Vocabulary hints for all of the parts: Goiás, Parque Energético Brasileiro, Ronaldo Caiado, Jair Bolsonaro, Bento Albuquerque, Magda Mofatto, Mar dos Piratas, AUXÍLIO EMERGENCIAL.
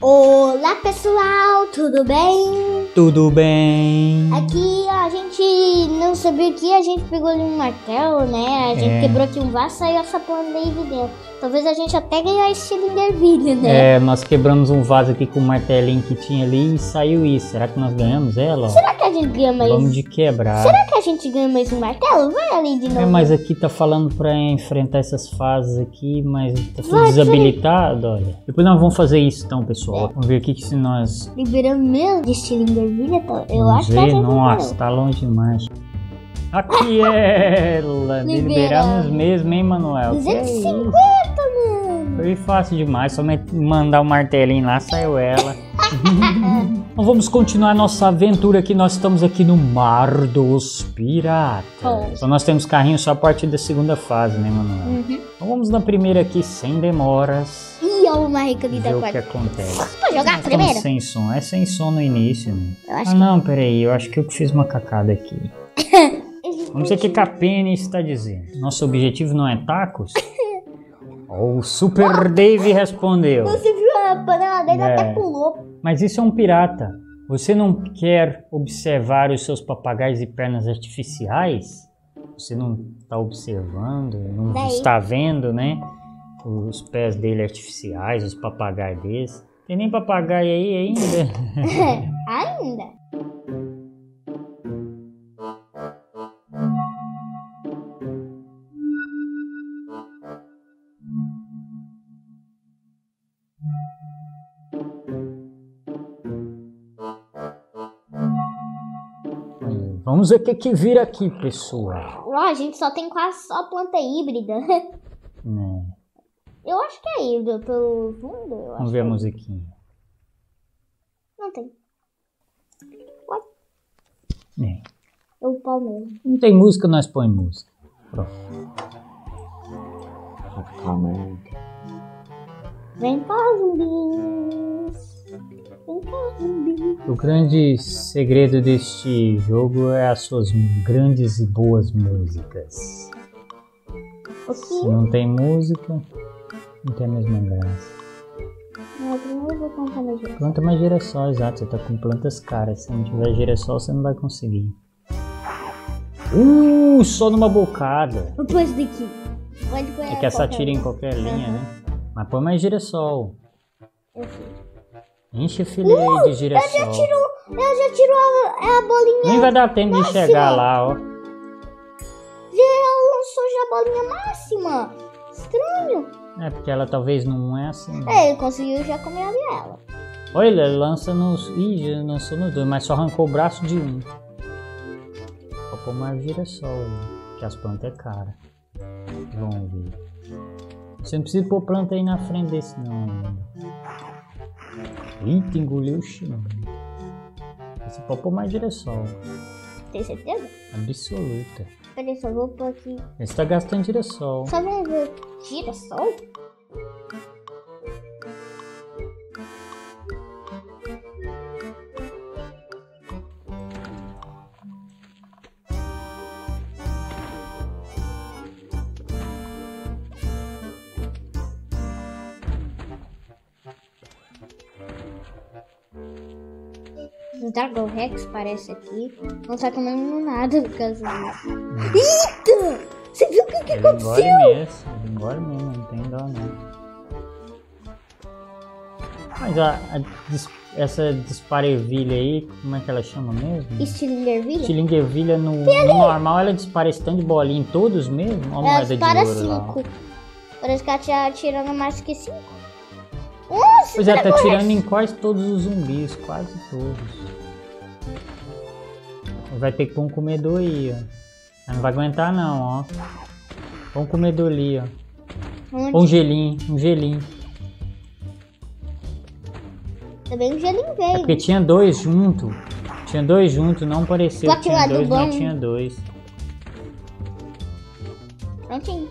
Olá pessoal, tudo bem? Tudo bem. Aqui a gente não sabia o que, a gente pegou ali um martelo, né? A gente quebrou aqui um vaso, saiu essa planta aí de dentro. Talvez a gente até ganhou estilo Endervilha, né? É, nós quebramos um vaso aqui com o martelinho que tinha ali e saiu isso. Será que nós ganhamos ela? Será que a gente ganha mais? Vamos de quebrar. Será que a gente ganha mais um martelo? Vai ali de novo. É, mas aqui tá falando pra enfrentar essas fases aqui, mas tá tudo desabilitado, olha. Depois nós vamos fazer isso então, pessoal. Vamos ver aqui que se nós liberamos mesmo de estilo Endervilha, eu acho que a gente nossa, tá longe demais. Aqui é ela, liberamos mesmo, hein, Manuel? 250, mano! Foi fácil demais, só mandar o martelinho lá, saiu ela. Então vamos continuar nossa aventura aqui, nós estamos aqui no Mar dos Piratas. Então nós temos carrinho só a partir da segunda fase, né, Manuel? Uhum. Então vamos na primeira aqui, sem demoras. Uma recolhida o que acontece. Pode jogar primeiro? Sem som, é sem som no início, né? Não, peraí, eu acho que eu fiz uma cacada aqui. Vamos ver o que a Penny está dizendo. Nosso objetivo não é tacos? O Super Dave respondeu. Você viu a banana, ele até pulou. Mas isso é um pirata. Você não quer observar os seus papagaios e pernas artificiais? Você não está observando, não está vendo, né? Os pés dele artificiais, os papagaios deles. Tem nem papagaio aí ainda. Ainda? Vamos ver o que vira aqui, pessoal. A gente só tem quase só planta híbrida. Não. Eu acho que é híbrido pelo fundo. Eu vamos acho ver a musiquinha. Não tem. What? É. Eu pau mesmo. Não tem música, nós põe música. Pronto. Vem cá, zumbis. Vem cá, zumbis. O grande segredo deste jogo é as suas grandes e boas músicas. Okay. Se não tem música... Não tem a mesma graça. Mas eu vou plantar mais girassol. Planta mais girassol, exato. Você tá com plantas caras. Se não tiver girassol, você não vai conseguir. Só numa bocada. Eu pus daqui. Pode pôr. É que essa tira em qualquer linha, né? Mas põe mais girassol. Eu sei. Enche a filha aí de girassol. Eu já tiro a bolinha. Nem vai dar tempo máxima de chegar lá, ó. Já lançou já a bolinha máxima. Estranho. É, porque ela talvez não é assim. É, ele conseguiu já comer ela. Olha, ele lança nos... Ih, já lançou nos dois, mas só arrancou o braço de um. Só pôr mais girassol, que as plantas é cara. Vamos ver. Você não precisa pôr planta aí na frente desse, não. Eita, engoliu o chão. Você pode pôr mais girassol. Tem certeza? Absoluta. Peraí, só vou pôr aqui. Você tá gastando girassol. Só vem ver girassol? O Dragon Rex parece aqui, não tá comendo nada por causa disso. Eita! Você viu o que aconteceu? Ele engole mesmo, não tem dó não. Mas essa disparevilha aí, como é que ela chama mesmo? Estilinguervilha? Estilinguervilha no normal ela dispara esse tanto de bolinha em todos mesmo? Ou ela dispara 5. Parece que ela tá tirando mais que 5. Pois é, tá tirando em quase todos os zumbis, quase todos. Vai ter que pôr um comedor aí, ó. Ela não vai aguentar não, ó. Põe um comedor ali, ó. Ou um gelinho, um gelinho. Também um gelinho veio. É porque tinha dois juntos. Tinha dois juntos, não pareceu que tinha dois, mas tinha dois. Prontinho.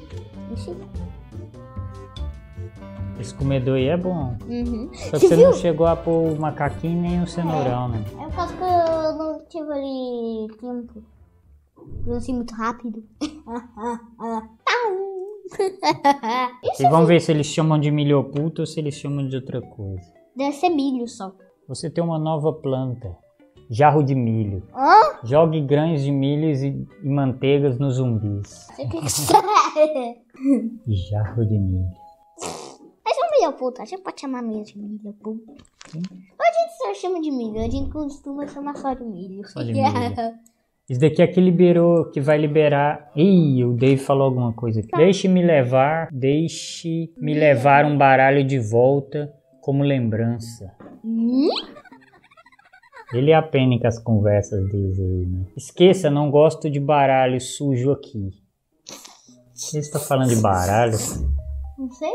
Esse comedor aí é bom. Uhum. Só que você não chegou a pôr o macaquinho nem o cenourão, né? É por causa que eu não tive ali tempo. Eu não sei muito rápido. E vamos ver se eles chamam de milhoputa ou se eles chamam de outra coisa. Deve ser milho só. Você tem uma nova planta. Jarro de milho. Hã? Jogue grãos de milho e manteigas nos zumbis. Jarro de milho. Mas é um milho puta. A gente pode chamar milho de milho puta. A gente só chama de milho. A gente costuma chamar só de milho. Só de milho. Isso daqui é que liberou, que vai liberar... Ih, o Dave falou alguma coisa aqui. Tá. Deixe-me levar um baralho de volta como lembrança. Ele aprende com as conversas deles aí, né? Esqueça, não gosto de baralho sujo aqui. Você está falando de baralho? Não sei.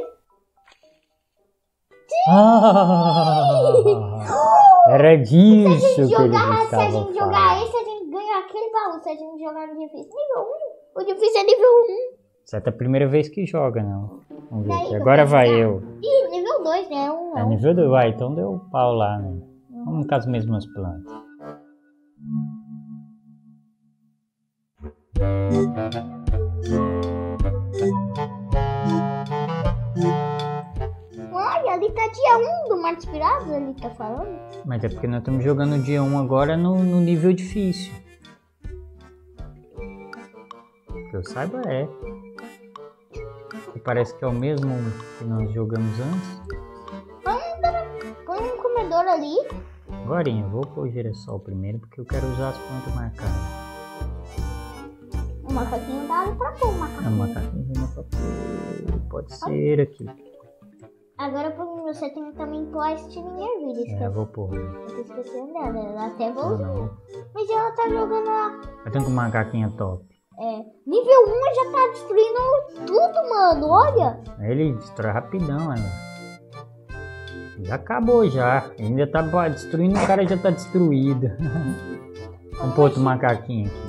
Ah, era disso que eles estavam falando. Aquele baú, se a gente jogar no difícil nível 1, o difícil é nível 1. Certa a primeira vez que joga, não. Vamos ver aqui. Agora vai eu. Ih, nível 2, né? É nível 2, vai. Então deu pau lá, né? Vamos com as mesmas plantas. Olha, ali tá dia 1 do Mar dos Piratas, ali tá falando. Mas é porque nós estamos jogando dia 1 agora no nível difícil. Que eu saiba é. E parece que é o mesmo que nós jogamos antes. Põe um comedor ali. Agora eu vou pôr o girassol primeiro porque eu quero usar as plantas marcadas. O macaquinho dá ali pra pôr o macaquinho. Não, o macaquinho dá pra pôr. Pode ser aqui. Agora você tem também pôr a estilinha ervilha. É, eu vou pôr. Eu tô esquecendo dela, ela até voltou. Mas ela tá jogando lá. Eu tenho que o macaquinho é top. É, nível 1 já tá destruindo tudo, mano, olha. Ele destrói rapidão, olha. Já acabou já, ele ainda tá destruindo, o cara já tá destruído. Vamos pôr outro macaquinho aqui.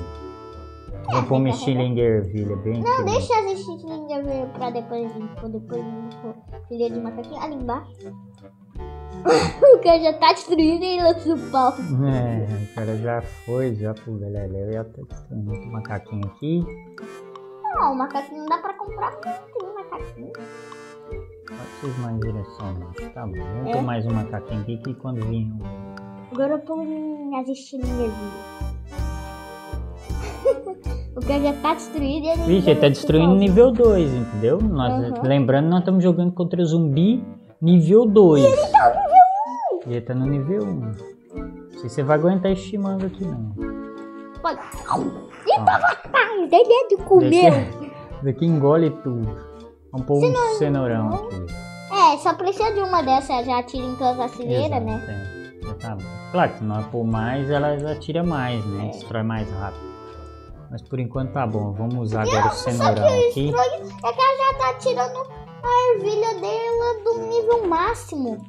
Vamos pôr uma estilingue ervilha bem. Não, aqui, deixa as estilingue ervilha pra depois pôr filha de macaquinho ali embaixo. O cara já tá destruindo e lançou o pau. É, o cara já foi, já pro velho. Já tá destruindo o macaquinho aqui. Não, o macaquinho não dá pra comprar porque não tem um macaquinho. Só preciso mais direção, não. Tá bom, vamos pôr mais um macaquinho aqui que quando vir. Agora eu ponho as estilinhas ali. O cara já tá destruído e ele. Vixe, ele tá destruindo nível 2, entendeu? Nós, lembrando, nós estamos jogando contra o zumbi nível 2. E ele tá no nível 1. Não sei se você vai aguentar estimando aqui, não. Olha. Eita, rapaz! Ele é de comer. Daqui engole tudo. Vamos pôr um cenourão aqui. É, só precisa de uma dessas. Já tira em todas as fileiras, né? É. Já tá bom. Claro que se nós pôr mais, ela já tira mais, né? Destrói mais rápido. Mas por enquanto tá bom. Vamos usar agora o cenourão aqui. É que ela já tá tirando a ervilha dela do nível máximo.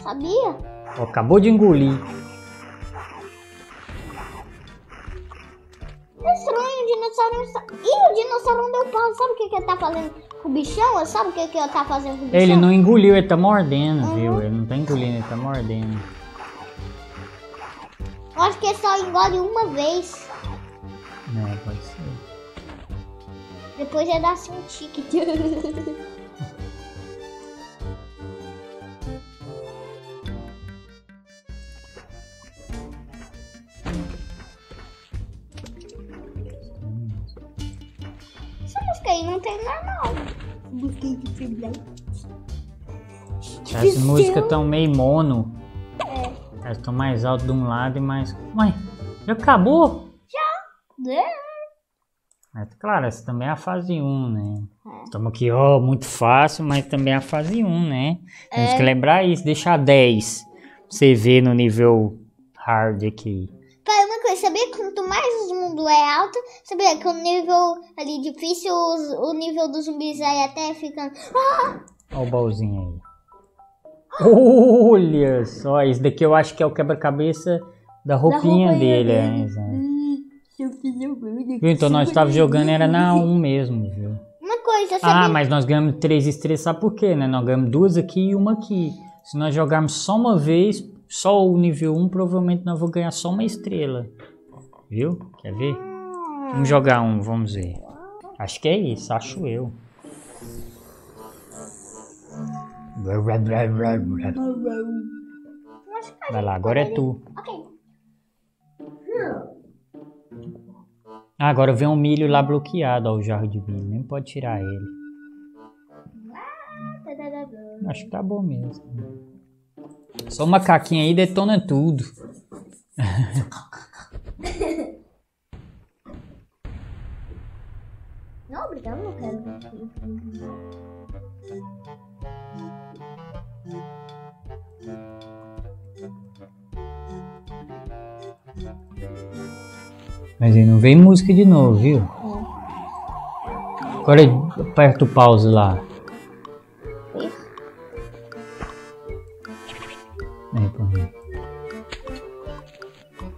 Sabia? Oh, acabou de engolir. É estranho, o dinossauro... Ih, o dinossauro deu pau. Sabe o que ele tá fazendo com o bichão? Sabe o que ele tá fazendo com o bichão? Ele não engoliu, ele tá mordendo, viu? Ele não tá engolindo, ele tá mordendo. Eu acho que ele só engole uma vez. Não, pode ser. Depois ele dá assim um tique. Não tem normal. Busquei de freelance. As músicas estão meio mono. É. Elas estão mais altas de um lado e mais. Mãe, já acabou? Já. É. Mas claro, essa também é a fase 1, né? Estamos aqui, ó, muito fácil, mas também é a fase 1, né? Temos que lembrar isso, deixar 10. Você vê no nível hard aqui. Sabia que quanto mais o mundo é alto, sabia que o nível ali difícil, o nível dos zumbis aí até ficando. Olha o baúzinho aí. Olha só, isso daqui eu acho que é o quebra-cabeça da roupinha dele. Viu? Então nós estávamos jogando, era na 1 mesmo, viu? Uma coisa, sabia? Ah, mas nós ganhamos 3 estrelas, sabe por quê, né? Nós ganhamos 2 aqui e 1 aqui. Se nós jogarmos só uma vez, só o nível 1, provavelmente nós vamos ganhar só uma estrela. Viu? Quer ver? Vamos jogar um, vamos ver. Acho que é isso, acho eu. Vai lá, agora é tu. Ok. Ah, agora vem um milho lá bloqueado, ó, o jarro de milho. Nem pode tirar ele. Acho que tá bom mesmo. Só o macaquinho aí detona tudo. Não, obrigado, não quero. Mas aí não vem música de novo, viu? Agora aperta o pause lá. Aí, por mim.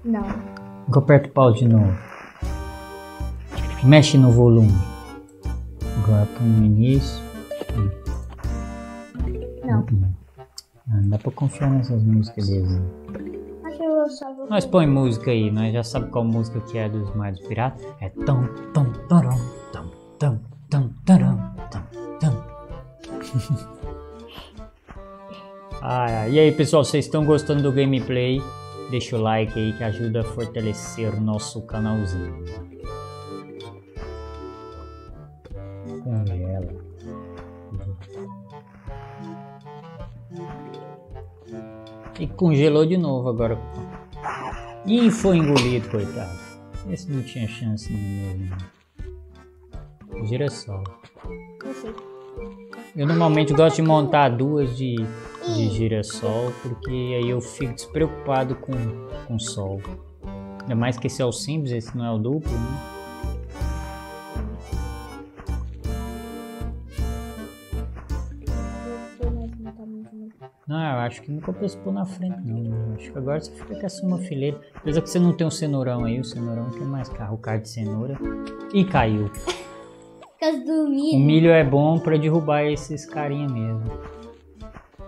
Não. Agora aperta o pause de novo. Mexe no volume. Agora põe no início. Não. Não dá pra confiar nessas músicas deles. Nós põe música aí, nós já sabemos qual música que é dos Mar dos Piratas. É tom, tom, tarom, tom, tom, tom, tarom, tom, tom. Ah, e aí pessoal, vocês estão gostando do gameplay? Deixa o like aí que ajuda a fortalecer o nosso canalzinho. Com ela. E congelou de novo agora. Ih, foi engolido, coitado. Esse não tinha chance nenhuma. Girassol. Eu normalmente gosto de montar duas de girassol, porque aí eu fico despreocupado com o sol. Ainda mais que esse é o simples, esse não é o duplo, né? Não, eu acho que nunca penso pôr na frente não, eu acho que agora você fica com essa uma fileira. Apesar que você não tem um cenourão aí, o cenourão tem mais carro, o carro de cenoura. E caiu. Por causa do milho. O milho é bom pra derrubar esses carinha mesmo.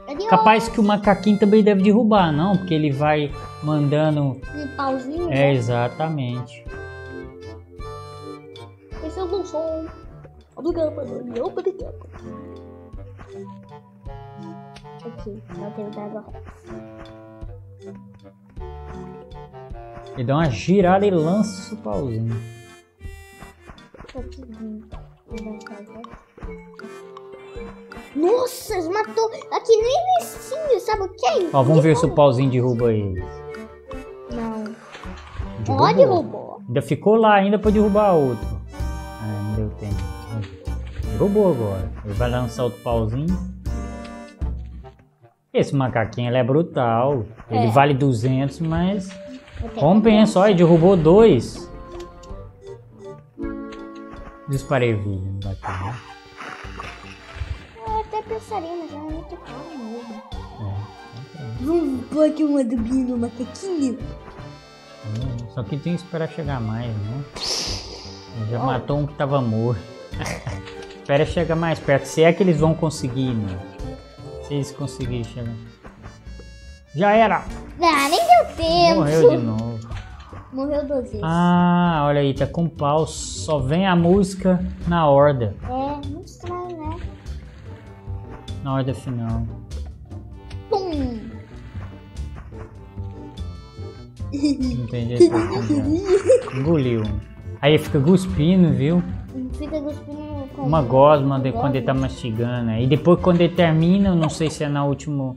Adiós. Capaz que o macaquinho também deve derrubar, não? Porque ele vai mandando... Um pauzinho? É, né? Exatamente. Esse é o bom som. Obrigado, obrigado. Aqui, só tem o dragão. Ele dá uma girada e lança o pauzinho. Nossa, eles matou aqui no início, sabe o que é isso? Ó, vamos ver se o pauzinho derruba eles. Não. Derrubou. Ó, derrubou. Ainda ficou lá ainda pra derrubar outro. Ah, não deu tempo. Derrubou agora. Ele vai lançar outro pauzinho. Esse macaquinho ele é brutal, ele vale 200, mas compensa, olha, derrubou dois. Desparevilha, não bateu, né? Eu até pensaria, mas ela não tocava mesmo. Vamos pôr aqui uma dubinha no macaquinho. Só que tem que esperar chegar mais, né? Já matou um que tava morto. Espera chegar mais perto, se é que eles vão conseguir, né? Se conseguir chegar. Já era! Ah, nem deu tempo! Morreu de novo. Morreu 2 vezes. Ah, olha aí, tá com pau. Só vem a música na horda. É, muito estranho, né? Na horda final. Pum! Não tem jeito de engoliu. Aí fica cuspindo, viu? Fica cuspindo. Uma gosma de quando ele tá mastigando. E depois quando ele termina, eu não sei se é na última,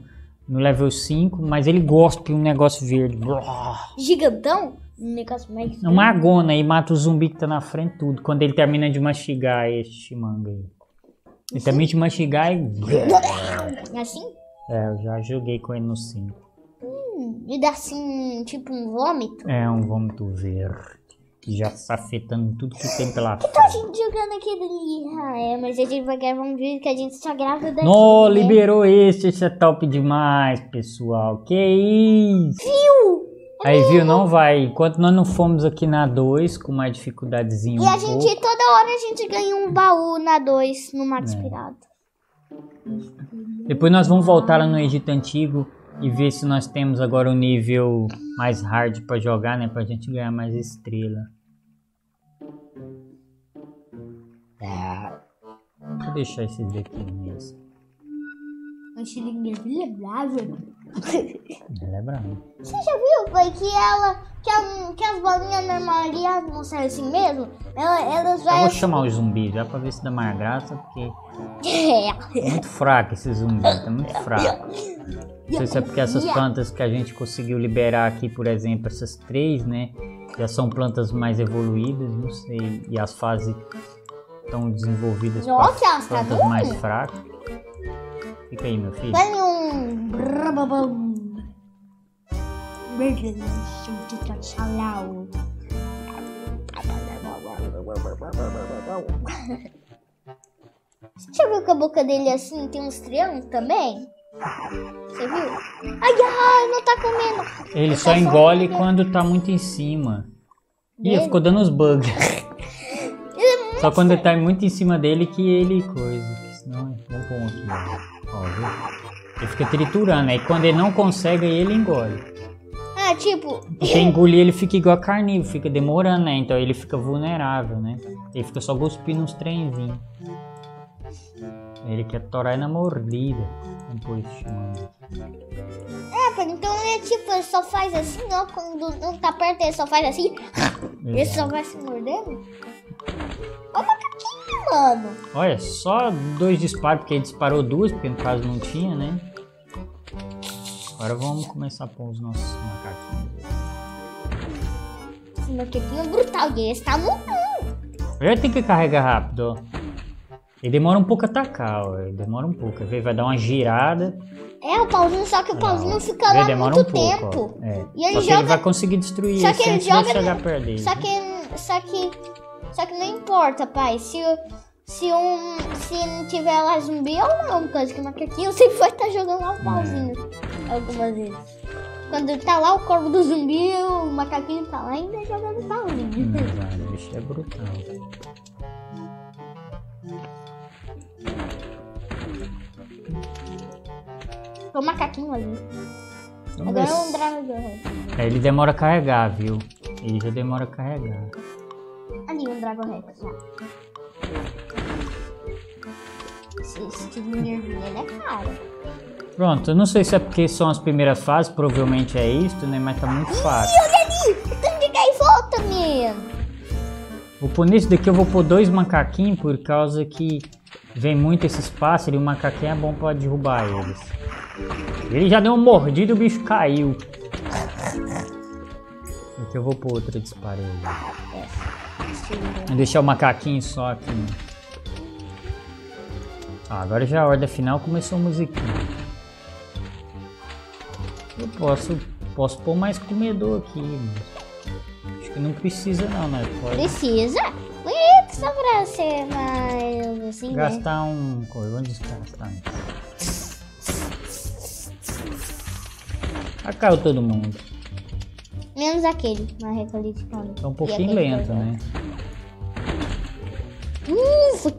no level 5, mas ele gosta um negócio verde. Gigantão? Um negócio mais... Uma agona e mata o zumbi que tá na frente tudo. Quando ele termina de mastigar este manga aí. Ele termina de mastigar e... Assim? É, eu já joguei com ele no 5. E dá assim, tipo um vômito? É, um vômito verde. Já tá afetando tudo que tem pela frente. Que tá a gente jogando aqui dali? Ah, é, mas a gente vai gravar um vídeo que a gente só grava daqui. Não, né? Liberou esse é top demais, pessoal. Que isso? Viu? Aí, viu? Não vai. Enquanto nós não fomos aqui na 2, com mais dificuldadezinha. E a gente, pouco. Toda hora a gente ganha um baú na 2, no Mar dos Piratas. Depois nós vamos voltar lá no Egito Antigo. E ver se nós temos agora um nível mais hard pra jogar, né? Pra gente ganhar mais estrela. Vou deixar esses daqui mesmo. Um estilingue brava. Ela é brava. Você já viu, pai, que as bolinhas normais não saem assim mesmo? Elas vai... Eu vou chamar o zumbi já pra ver se dá mais graça, porque... É muito fraco esse zumbi, tá muito fraco. Não sei se é porque essas plantas que a gente conseguiu liberar aqui, por exemplo, essas três, né? Já são plantas mais evoluídas, não sei. E as fases estão desenvolvidas para plantas mais fracas. Fica aí, meu filho. Vai um... Você já viu que a boca dele é assim, tem uns triângulos também? Você viu? Ai, não tá comendo. Ele só engole quando tá muito em cima. Ih, ficou dando uns bugs. Só quando ele tá muito em cima dele que ele coisa. Senão é bom aqui. Ó, viu? Ele fica triturando. Aí quando ele não consegue, ele engole. Ah, tipo... Porque engolir ele fica igual a carnívoro. Fica demorando, né? Então ele fica vulnerável, né? Ele fica só cuspindo uns trenzinhos. Ele quer torar na mordida. É, pai, então ele tipo, ele só faz assim, ó. Quando não tá perto, ele só faz assim. Ele só vai se mordendo. Ó, macaquinho, mano. Olha, só dois disparos, porque ele disparou duas, porque no caso não tinha, né? Agora vamos começar a pôr os nossos macaquinhos. Esse macaquinho é brutal, e esse tá no mundo. Ele tem que carregar rápido, ó. Ele demora um pouco a atacar, ó. Ele demora um pouco. Vai dar uma girada. É, o pauzinho, só que o pauzinho fica lá muito tempo. É. E ele joga... vai conseguir destruir só que ele joga... chegar perto dele. Só que não importa, pai. Se não tiver lá zumbi ou não, coisa que macaquinho sempre vai estar jogando lá o pauzinho. Algumas vezes. Quando ele tá lá, o corpo do zumbi, o macaquinho tá lá ainda jogando o pauzinho. O bicho é brutal. O macaquinho ali. Agora é um dragão. Ele demora a carregar, viu? Ele já demora a carregar. Ali um dragão rex. Esse tipo de nervinho é caro. Pronto, eu não sei se é porque são as primeiras fases, provavelmente é isto, né? Mas tá muito fácil. Ih, olha ali! Tanto de gaivota, menino! Vou pôr nisso daqui, eu vou pôr dois macaquinhos, por causa que vem muito esses pássaros e o macaquinho é bom pra derrubar eles. Ele já deu um mordido e o bicho caiu. Aqui eu vou pôr outra disparelha. Vou deixar o macaquinho só aqui. Ah, agora já a horda final começou a musiquinha. Eu posso pôr mais comedor aqui, mano. Não precisa não, né? Pode... Precisa? Bonito, só pra você, mas... Assim, gastar né? Um... Onde está gastando? Ah, caiu todo mundo. Menos aquele, na recolha de palma. Tá um pouquinho lento, né?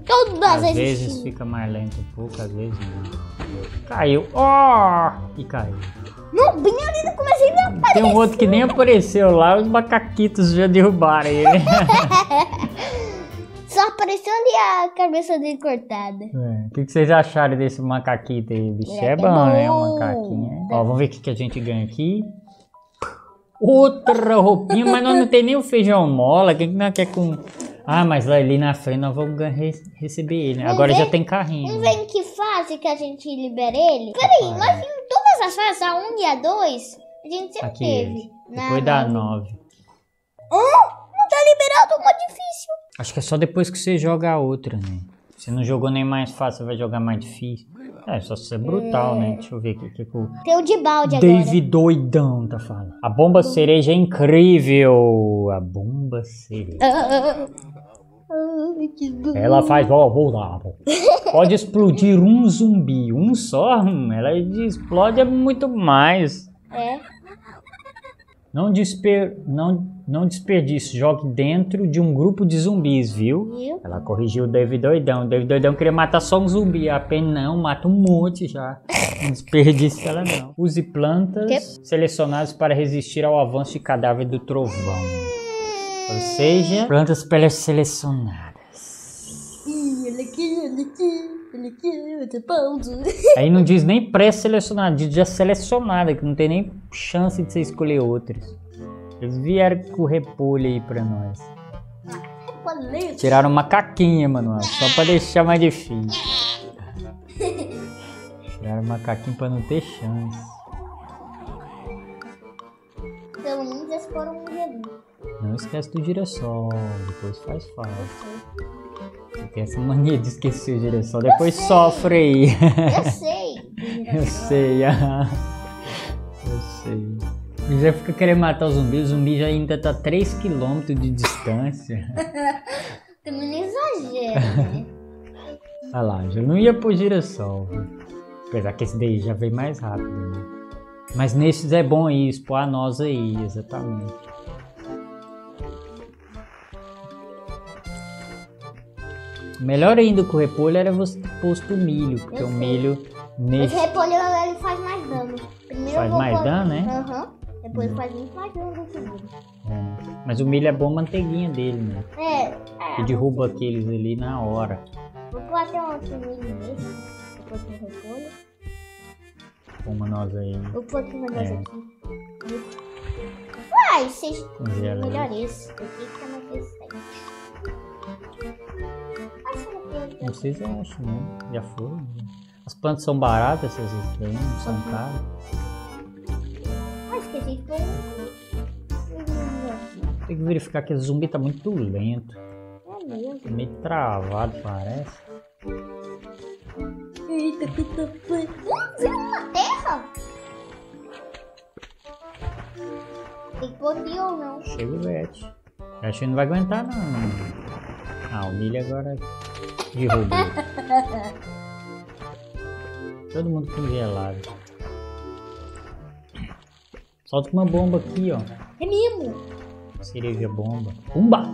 Todas as vezes fica mais lento um pouco, às vezes não. Caiu. E caiu. Não, bem ali no começo ele não apareceu. Tem um outro que nem apareceu lá, os macaquitos já derrubaram ele. Só apareceu ali a cabeça dele cortada. É. O que vocês acharam desse macaquito aí? Bicho é bom, né? O macaquinho. Ó, vamos ver o que a gente ganha aqui. Outra roupinha, mas nós não tem nem o feijão mola. Quem não quer com... Ah, mas ali na frente nós vamos receber ele, né? Agora já tem carrinho. Não vem que fase que a gente libera ele? Peraí, mas em todas as fases, a 1 e a 2, a gente sempre aqui teve. Depois da 9. Não tá liberado, é muito difícil. Acho que é só depois que você joga a outra, né? Você não jogou nem mais fácil, você vai jogar mais difícil. É, só ser brutal, né? Deixa eu ver aqui. Tem o de balde agora. David doidão tá falando. A bomba cereja é incrível. A bomba cereja. Ela faz... Ó, vou lá. Pode explodir um zumbi. Um só? Ela explode muito mais. É. Não desperdício, jogue dentro de um grupo de zumbis, viu? Ela corrigiu o David doidão. O David doidão queria matar só um zumbi. A Pen não, mata um monte já. Não desperdício ela não. Use plantas selecionadas para resistir ao avanço de cadáver do trovão. Ou seja, plantas selecionadas. Ih, olha aqui. ele aqui, eu tô pondo. Aí não diz nem pré-selecionado, diz já selecionada, que não tem nem chance de você escolher outros. Eles vieram com repolho aí pra nós. Repolho. Tiraram uma caquinha, Manuel, só pra deixar mais difícil. Tiraram o macaquinho pra não ter chance. Pelo menos eles foram morrendo. Não esquece do girassol, depois faz falta. Você tem essa mania de esquecer o girassol, depois sofre aí. Eu sei. Eu sei, eu sei. E já fica querendo matar o zumbi já ainda tá 3 km de distância. Também não exagero, né? Olha lá, já não ia pro girassol. Apesar que esse daí já veio mais rápido, né? Mas nesses é bom ir expor a nós aí, exatamente. Melhor ainda que o repolho era você ter posto o milho, porque o milho nesse... Mas o repolho ele faz mais dano. Primeiro faz mais dano, né? Aham. Depois faz muito mais dano do que o milho. É. Mas o milho é bom a manteiguinha dele, né? É. Que derruba aqueles ali na hora. Vou pôr até um outro milho nesse. Vou pôr outro repolho. Uma nós aí. Vou pôr outro nós aqui. Uai, vocês... Melhor esse. Eu sei que tá mais resistente. Não sei se eu acho, né? Já foram. As plantas são baratas, essas estranhas, não são caras. Ah, esqueci de pôr. Tem que verificar que o zumbi tá muito lento. É mesmo? Tá meio travado, parece. Eita, que foi. Viu uma terra? Tem que pôr aqui ou não? Chega o vete. Eu acho que não vai aguentar, não. Ah, o milho agora derrubou. Todo mundo congelado. Solta uma bomba aqui, ó. É mesmo? Cereja bomba. Bomba!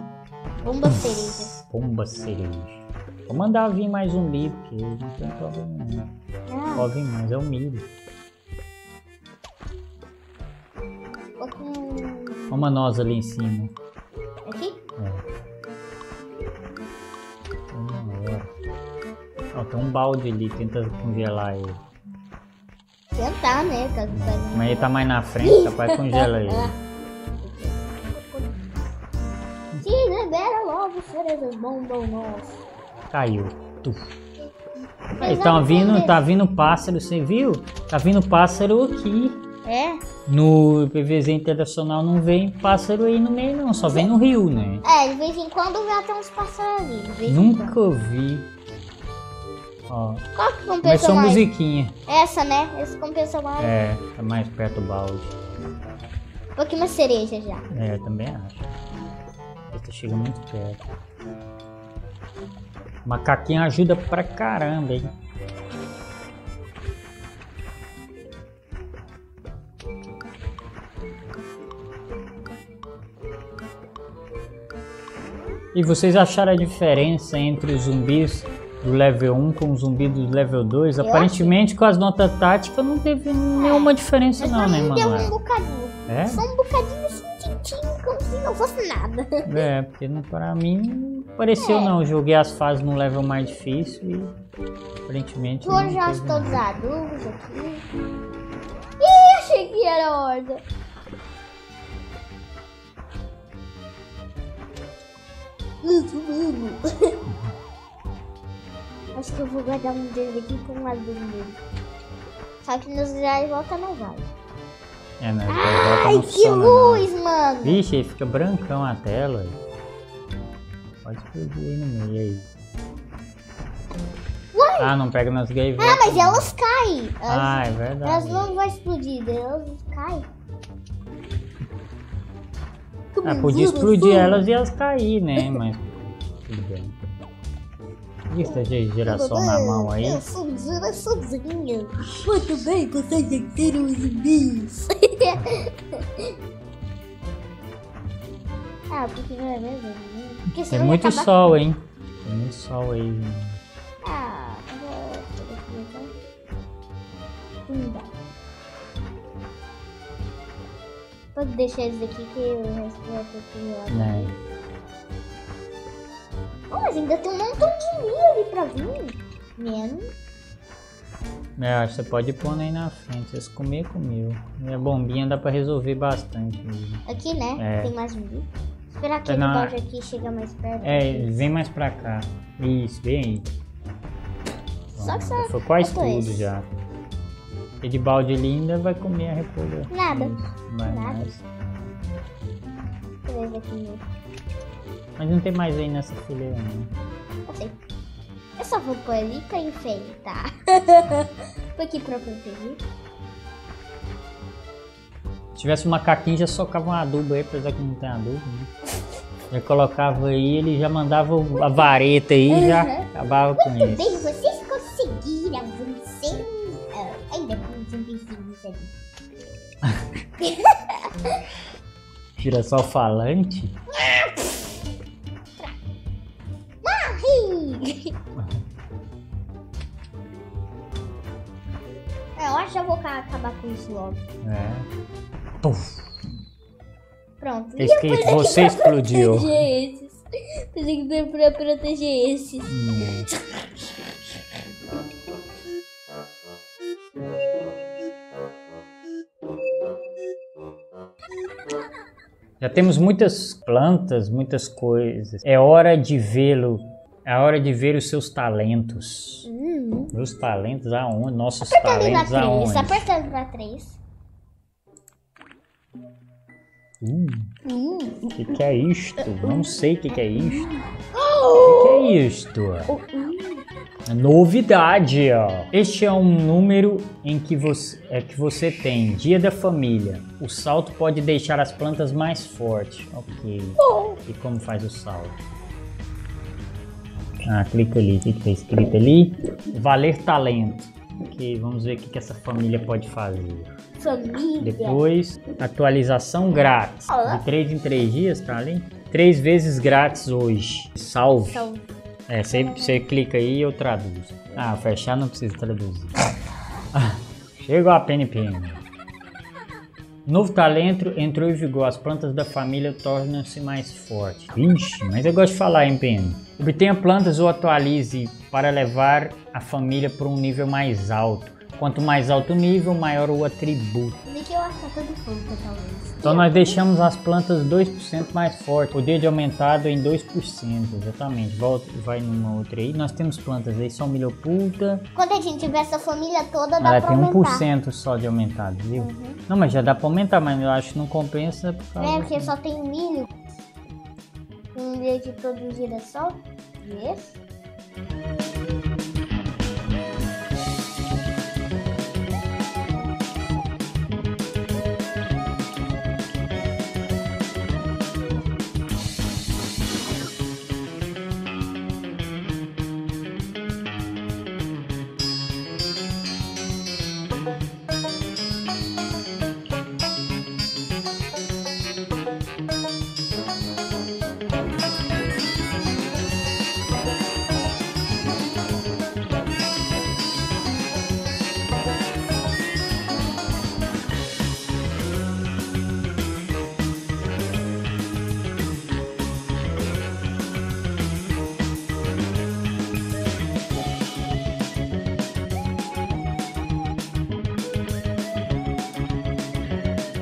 Bomba cereja. Bomba cereja. Vou mandar vir mais um milho, porque não tem problema não. Pode vir mais, é o milho. Uma noz ali em cima. Aqui? É. Ó, tem um balde ali, tenta congelar ele. Tentar, né? Mas ele tá mais na frente, rapaz, congela ele. Sim, libera logo, cerejas, bombom, nossa. Caiu. Aí, tá vindo pássaro, você viu? Tá vindo pássaro aqui. É? No PVZ Internacional não vem pássaro aí no meio não, só vem no rio, né? É, de vez em quando vem até uns pássaros ali. Nunca vi. Ó, qual que compensa mais? Mas só musiquinha. Essa, né? Essa compensa mais. É, tá mais perto do balde. Um pouquinho mais cereja já. É, eu também acho. Essa chega muito perto. Macaquinho ajuda pra caramba, hein? E vocês acharam a diferença entre os zumbis do level 1 com o zumbi do level 2, aparentemente com as notas táticas não teve nenhuma diferença não, né, mano? Deu um bocadinho. É? Só um bocadinho, assim, tintinho, como se não fosse nada. É, porque pra mim não pareceu não. Eu joguei as fases no level mais difícil e aparentemente... Vou já todos adultos aqui. Ih, achei que era a horda. Acho que eu vou guardar um deles aqui com um lado do meu. Só que nos lugares volta não vale. É, né? Ai, que luz, mano! Vixe, aí fica brancão a tela. Pode explodir aí no meio aí. Uai! Ah, não pega nas gaivotas. Ah, mas elas caem. Ah, é verdade. Elas não vão explodir, elas caem. Ah, podia explodir elas e elas cair, né? Mas tudo bem. Vista de girassol na mão aí. Eu sou girassolzinha. Muito bem, vocês venceram os zumbis. Ah, porque não é mesmo? Porque tem muito sol, hein? Tem muito sol aí. Ah, não dá. Pode deixar eles aqui que o resto vai ter que ir lá. Oh, mas ainda tem um montão de milho ali pra vir. Menos. É, acho que você pode pôr aí na frente. Vocês comer, comeu. Minha bombinha dá pra resolver bastante. Mesmo. Aqui, né? É. Tem mais milho. Esperar que ele bote aqui e chega mais perto. É, ele vem mais pra cá. Isso, vem aí. Só que só. Foi quase tudo esse. Já. E de balde ele ainda vai comer a repolha. Nada. Vai nada. Mais. Mas não tem mais aí nessa fileira, né? Eu sei. Eu só vou pôr ali pra enfeitar. Tô aqui pra proteger. Se tivesse um macaquinho, já socava um adubo aí, apesar que não tem adubo, né? Já colocava aí, ele já mandava a vareta aí e já acabava com isso. Muito bem, vocês conseguiram vencer. Ainda com os vizinhos ali. Girassol falante? Morre! Eu acho que eu vou acabar com isso logo. É. Puf. Pronto. Você explodiu. Pensei que foi pra proteger esses. Já temos muitas plantas, muitas coisas. É hora de vê-lo. É hora de ver os seus talentos. Meus talentos aonde? Nossos talentos aonde? Apertando pra 3. O que é isto? Não sei o que é isto. O que é isto? Novidade, ó. Este é um número em que você tem dia da família. O salto pode deixar as plantas mais fortes. Ok. E como faz o salto? Ah, clica ali. O que está escrito ali? Valer talento. Ok, vamos ver o que essa família pode fazer. Família. Depois, atualização grátis. De 3 em 3 dias, tá ali? 3 vezes grátis hoje. Salve. É, você clica aí e eu traduzo. Ah, fechar não precisa traduzir. Chegou a PNPN. Novo talento entrou em vigor. As plantas da família tornam-se mais fortes. Ixi, mas eu gosto de falar, hein, PN? Obtenha plantas ou atualize para levar a família para um nível mais alto. Quanto mais alto o nível, maior o atributo. Eu acho que é tudo planta, talvez. Então nós deixamos as plantas 2% mais fortes. Poder de aumentado em 2%, exatamente. Volta, vai numa outra aí. Nós temos plantas aí, só milhoputa. Quando a gente tiver essa família toda, dá pra aumentar. Tem 1% só de aumentado, viu? Uhum. Não, mas já dá pra aumentar, mas eu acho que não compensa. Por causa porque só tem milho. Em vez de produzir é só esse.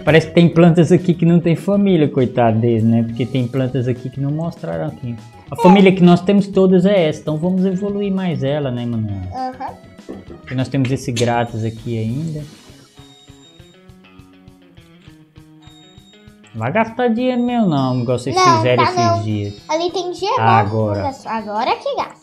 Parece que tem plantas aqui que não tem família, coitado deles, né? Porque tem plantas aqui que não mostraram aqui. A família que nós temos todas é essa, então vamos evoluir mais ela, né, Manuel? Porque nós temos esse grátis aqui ainda. Não vai gastar dinheiro meu não, igual vocês fizeram esses dias. Ali tem dinheiro. Agora que gasta.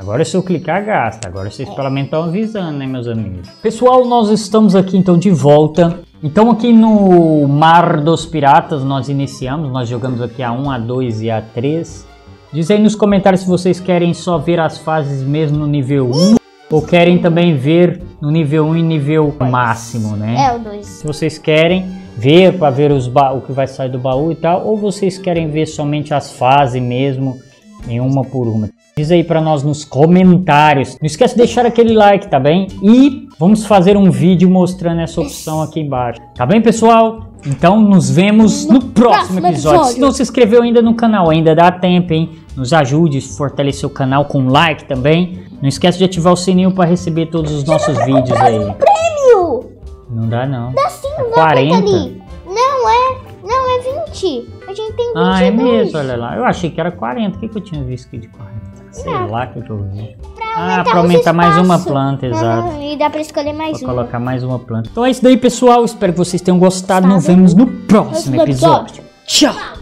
Agora se eu clicar, gasta. Agora vocês pelo menos estão avisando, né, meus amigos? Pessoal, nós estamos aqui então de volta. Então aqui no Mar dos Piratas nós iniciamos. Nós jogamos aqui a 1, a 2 e a 3. Diz aí nos comentários se vocês querem só ver as fases mesmo no nível 1. Ou querem também ver no nível 1 e nível máximo, né? É, o 2. Se vocês querem ver para ver o que vai sair do baú e tal. Ou vocês querem ver somente as fases mesmo em uma por uma. Diz aí para nós nos comentários. Não esquece de deixar aquele like, tá bem? E Vamos fazer um vídeo mostrando essa opção aqui embaixo. Tá bem, pessoal? Então nos vemos no próximo episódio. Se não se inscreveu ainda no canal, ainda dá tempo, hein? Nos ajude, fortalecer o canal com um like também. Não esquece de ativar o sininho para receber todos os nossos vídeos aí. Um prêmio! Não dá não. Dá sim, é 40. Não é 20. A gente tem 22. Ah, é mesmo, olha lá. Eu achei que era 40. O que eu tinha visto aqui de 40? Sei lá o que eu vi. Ah, pra aumentar mais uma planta, exato. E dá pra escolher mais uma. Vou colocar mais uma planta. Então é isso daí, pessoal. Espero que vocês tenham gostado. Nos vemos no próximo episódio. Tchau!